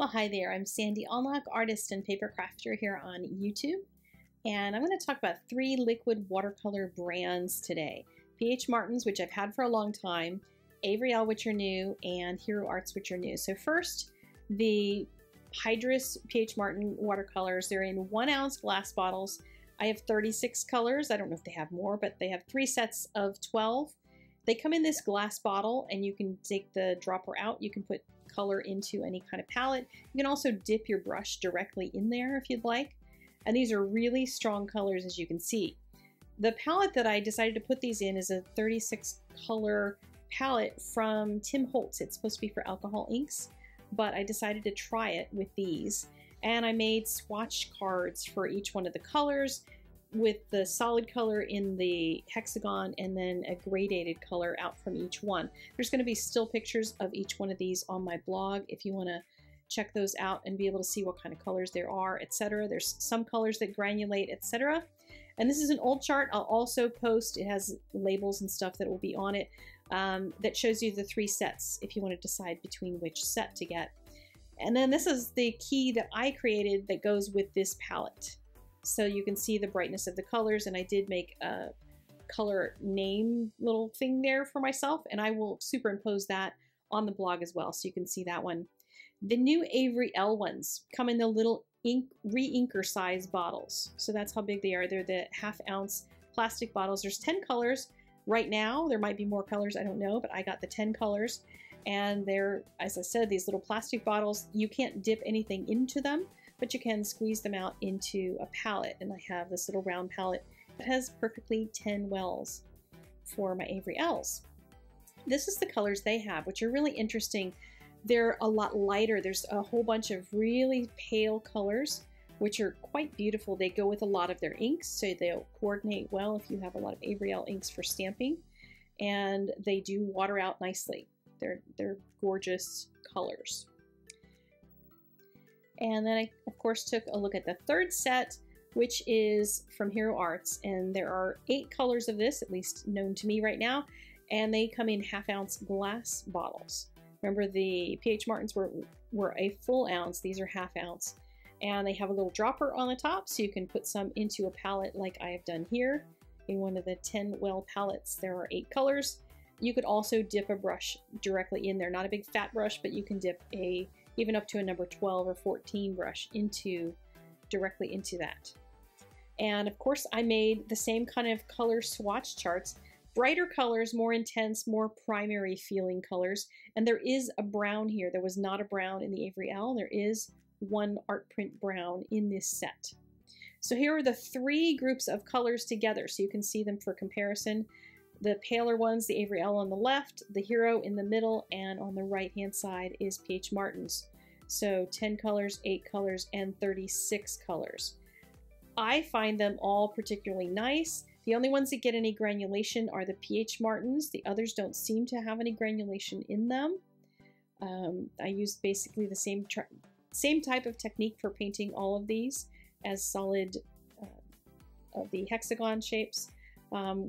Well, hi there, I'm Sandy Allnock, artist and paper crafter here on YouTube, and I'm going to talk about three liquid watercolor brands today. Ph. Martin's, which I've had for a long time, Avery Elle, which are new, and Hero Arts, which are new. So first, the Hydrus Ph. Martin watercolors. They're in 1 ounce glass bottles. I have 36 colors. I don't know if they have more, but they have 3 sets of 12. They come in this glass bottle, and you can take the dropper out. You can put color into any kind of palette. You can also dip your brush directly in there if you'd like. And these are really strong colors, as you can see. The palette that I decided to put these in is a 36 color palette from Tim Holtz. It's supposed to be for alcohol inks, but I decided to try it with these. And I made swatch cards for each one of the colors, with the solid color in the hexagon and then a gradated color out from each one. There's going to be still pictures of each one of these on my blog if you want to check those out and be able to see what kind of colors there are, etc. There's some colors that granulate, etc. And this is an old chart I'll also post. It has labels and stuff that will be on it that shows you the 3 sets if you want to decide between which set to get. And then this is the key that I created that goes with this palette. So you can see the brightness of the colors, and I did make a color name little thing there for myself, and I will superimpose that on the blog as well so you can see that one. The new Avery Elle ones come in the little ink re-inker size bottles. So that's how big they are. They're the 1/2 ounce plastic bottles. There's 10 colors right now. There might be more colors, I don't know, but I got the 10 colors. And they're, as I said, these little plastic bottles. You can't dip anything into them, but you can squeeze them out into a palette. And I have this little round palette that has perfectly 10 wells for my Avery Elles. This is the colors they have, which are really interesting. They're a lot lighter. There's a whole bunch of really pale colors, which are quite beautiful. They go with a lot of their inks, so they'll coordinate well if you have a lot of Avery Elle inks for stamping. And they do water out nicely. They're gorgeous colors. And then I, of course, took a look at the 3rd set, which is from Hero Arts. And there are 8 colors of this, at least known to me right now. And they come in 1/2 ounce glass bottles. Remember, the Ph. Martin's were a full ounce. These are 1/2 ounce. And they have a little dropper on the top, so you can put some into a palette like I have done here. In one of the 10 well palettes, there are 8 colors. You could also dip a brush directly in there. Not a big fat brush, but you can dip a even up to a number 12 or 14 brush directly into that. And of course, I made the same kind of color swatch charts. Brighter colors, more intense, more primary feeling colors. And there is a brown here. There was not a brown in the Avery Elle. There is one art print brown in this set. So here are the 3 groups of colors together, so you can see them for comparison. The paler ones, the Avery Elle on the left, the Hero in the middle, and on the right-hand side is Ph. Martin's. So 10 colors, 8 colors, and 36 colors. I find them all particularly nice. The only ones that get any granulation are the Ph. Martin's. The others don't seem to have any granulation in them. I used basically the same type of technique for painting all of these as solid of the hexagon shapes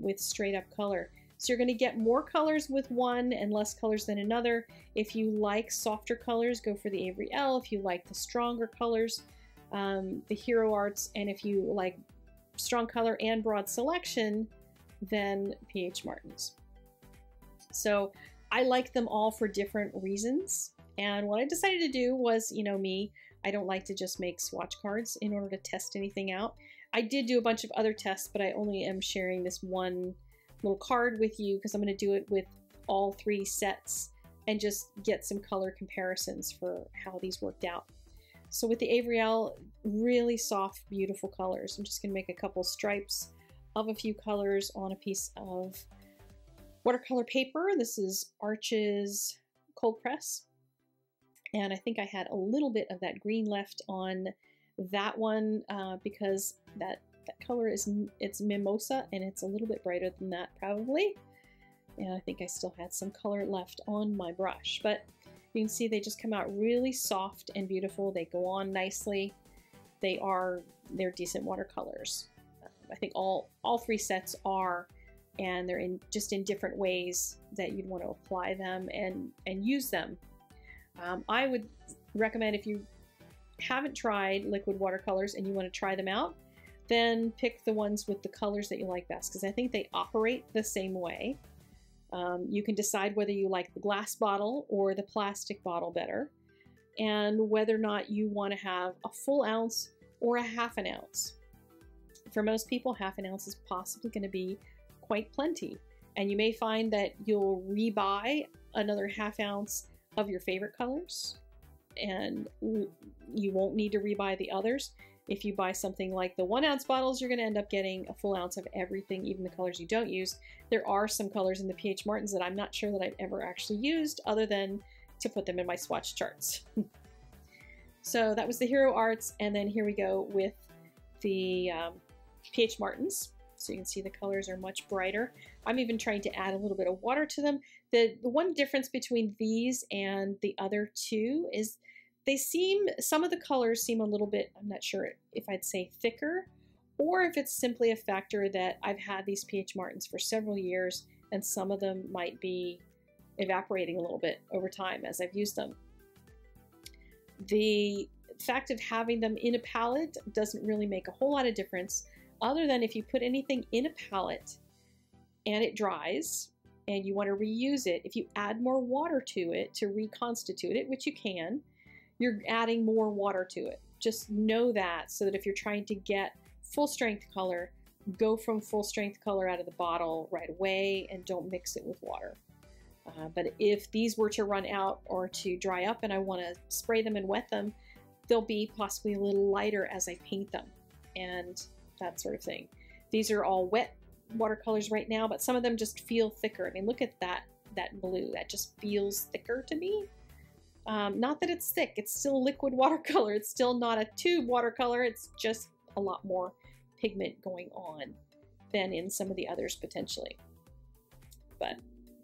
with straight up color. So you're going to get more colors with one and less colors than another. If you like softer colors, go for the Avery Elle. If you like the stronger colors, the Hero Arts. And if you like strong color and broad selection, than Ph. Martin's. So I like them all for different reasons. And what I decided to do was, you know me, I don't like to just make swatch cards in order to test anything out. I did do a bunch of other tests, but I only am sharing this one little card with you because I'm going to do it with all 3 sets and just get some color comparisons for how these worked out. So with the Avery Elle, really soft, beautiful colors. I'm just going to make a couple stripes of a few colors on a piece of watercolor paper. This is Arches Cold Press. And I think I had a little bit of that green left on that one because that color is, it's Mimosa, and it's a little bit brighter than that probably. And I think I still had some color left on my brush. But you can see they just come out really soft and beautiful. They go on nicely. They're decent watercolors. I think all 3 sets are, and they're just in different ways that you'd want to apply them and use them. I would recommend if you haven't tried liquid watercolors and you want to try them out, then pick the ones with the colors that you like best, because I think they operate the same way. You can decide whether you like the glass bottle or the plastic bottle better, and whether or not you want to have a full ounce or a half an ounce. For most people, half an ounce is possibly going to be quite plenty, and you may find that you'll rebuy another half ounce of your favorite colors, and you won't need to rebuy the others. If you buy something like the 1 ounce bottles, you're going to end up getting a full ounce of everything, even the colors you don't use. There are some colors in the Ph. Martin's that I'm not sure that I've ever actually used, other than to put them in my swatch charts. So that was the Hero Arts, and then here we go with the Ph. Martin's. So you can see the colors are much brighter. I'm even trying to add a little bit of water to them. The one difference between these and the other two is they seem, some of the colors seem a little bit, I'm not sure if I'd say thicker, or if it's simply a factor that I've had these Ph. Martin's for several years and some of them might be evaporating a little bit over time as I've used them. The fact of having them in a palette doesn't really make a whole lot of difference, other than if you put anything in a palette and it dries and you want to reuse it, if you add more water to it to reconstitute it, which you can, you're adding more water to it. Just know that, so that if you're trying to get full strength color, go from full strength color out of the bottle right away and don't mix it with water. But if these were to run out or to dry up and I want to spray them and wet them, they'll be possibly a little lighter as I paint them and that sort of thing. These are all wet watercolors right now, but some of them just feel thicker. I mean, look at that blue. That just feels thicker to me. Not that it's thick, it's still liquid watercolor. It's still not a tube watercolor. It's just a lot more pigment going on than in some of the others potentially. But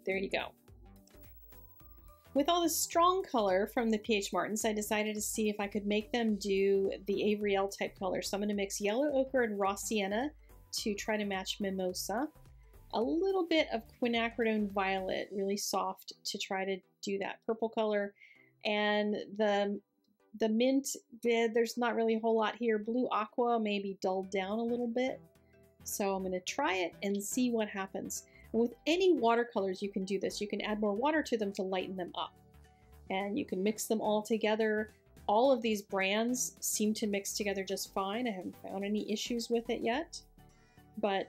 there you go. With all the strong color from the Ph. Martin's, I decided to see if I could make them do the Avery Elle type color. So I'm going to mix yellow ochre and raw sienna to try to match mimosa. A little bit of quinacridone violet, really soft, to try to do that purple color. And the mint, there's not really a whole lot here. Blue aqua maybe dulled down a little bit. So I'm going to try it and see what happens. And with any watercolors you can do this. You can add more water to them to lighten them up. And you can mix them all together. All of these brands seem to mix together just fine. I haven't found any issues with it yet. But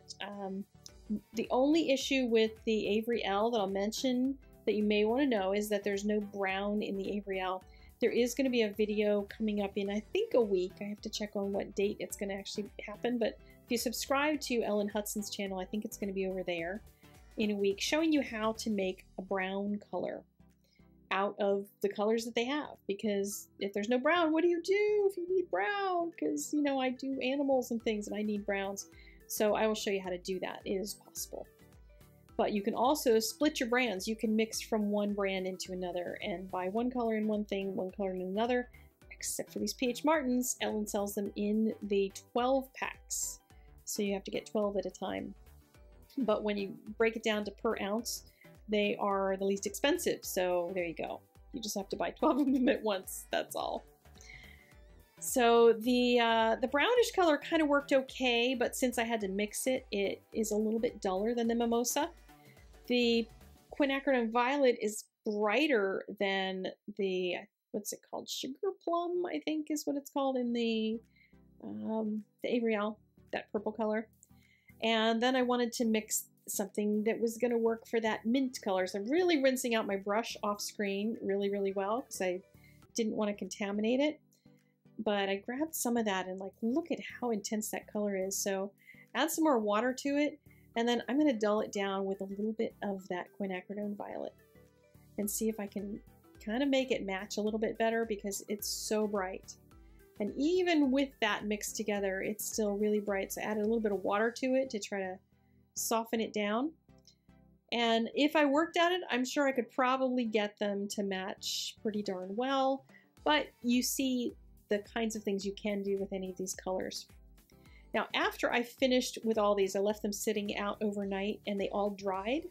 the only issue with the Avery Elle that I'll mention that you may want to know is that there's no brown in the Avery Elle. There is going to be a video coming up in, I think, a week. I have to check on what date it's going to actually happen, but if you subscribe to Ellen Hudson's channel, I think it's going to be over there in a week, showing you how to make a brown color out of the colors that they have. Because if there's no brown, what do you do if you need brown? Because, you know, I do animals and things and I need browns. So I will show you how to do that. It is possible. But you can also split your brands. You can mix from one brand into another and buy one color in one thing, one color in another, except for these Ph. Martin's. Ellen sells them in the 12 packs. So you have to get 12 at a time. But when you break it down to per ounce, they are the least expensive. So there you go. You just have to buy 12 of them at once. That's all. So the brownish color kind of worked okay, but since I had to mix it, it is a little bit duller than the mimosa. The quinacridone violet is brighter than the, what's it called? Sugar plum, I think is what it's called in the Avery Elle, that purple color. And then I wanted to mix something that was going to work for that mint color. So I'm really rinsing out my brush off screen really, really well, because I didn't want to contaminate it. But I grabbed some of that and, like, look at how intense that color is. So add some more water to it, and then I'm going to dull it down with a little bit of that quinacridone violet and see if I can kind of make it match a little bit better, because it's so bright. And even with that mixed together, it's still really bright. So I added a little bit of water to it to try to soften it down. And if I worked at it, I'm sure I could probably get them to match pretty darn well. But you see the kinds of things you can do with any of these colors. Now, after I finished with all these, I left them sitting out overnight and they all dried.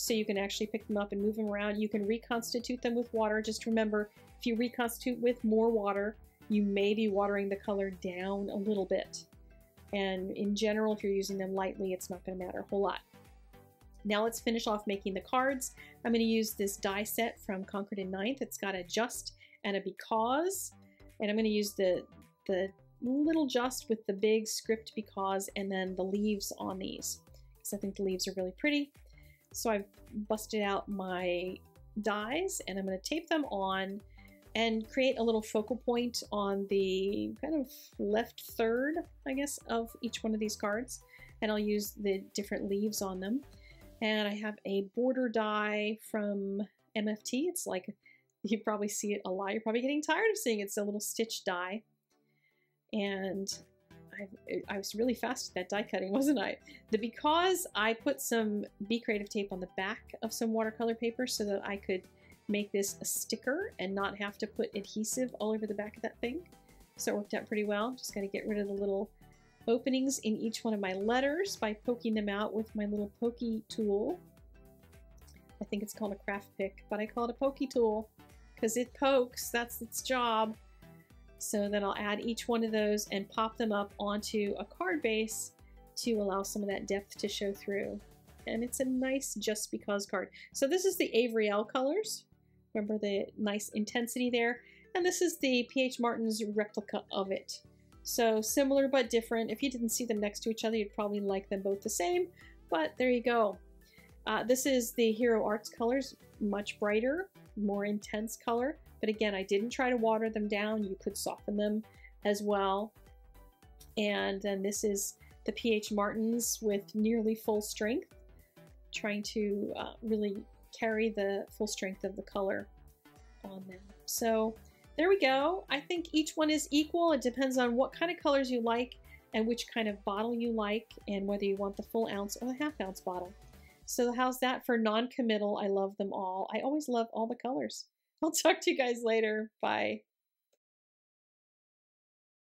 so you can actually pick them up and move them around. You can reconstitute them with water. Just remember, if you reconstitute with more water, you may be watering the color down a little bit. And in general, if you're using them lightly, it's not going to matter a whole lot. Now let's finish off making the cards. I'm going to use this die set from Concord and Ninth. It's got a just and a because, and I'm going to use the little just with the big script because, and then the leaves on these, because I think the leaves are really pretty. So I've busted out my dies and I'm going to tape them on and create a little focal point on the kind of left third, I guess, of each one of these cards. And I'll use the different leaves on them. And I have a border die from MFT. It's like, you probably see it a lot. You're probably getting tired of seeing it. It's a little stitch die. And I was really fast at that die cutting, wasn't I? Because I put some Be Creative tape on the back of some watercolor paper so that I could make this a sticker and not have to put adhesive all over the back of that thing. So it worked out pretty well. Just got to get rid of the little openings in each one of my letters by poking them out with my little pokey tool. I think it's called a craft pick, but I call it a pokey tool because it pokes, that's its job. So then I'll add each one of those and pop them up onto a card base to allow some of that depth to show through. And it's a nice just because card. So this is the Avery Elle colors. Remember the nice intensity there. And this is the Ph. Martin's replica of it. So similar but different. If you didn't see them next to each other, you'd probably like them both the same, but there you go. This is the Hero Arts colors, much brighter, more intense color. But again, I didn't try to water them down. You could soften them as well. And then this is the Ph. Martin's with nearly full strength, trying to really carry the full strength of the color on them. So there we go. I think each one is equal. It depends on what kind of colors you like and which kind of bottle you like and whether you want the full ounce or the half ounce bottle. So how's that for non-committal? I love them all. I always love all the colors. I'll talk to you guys later. Bye.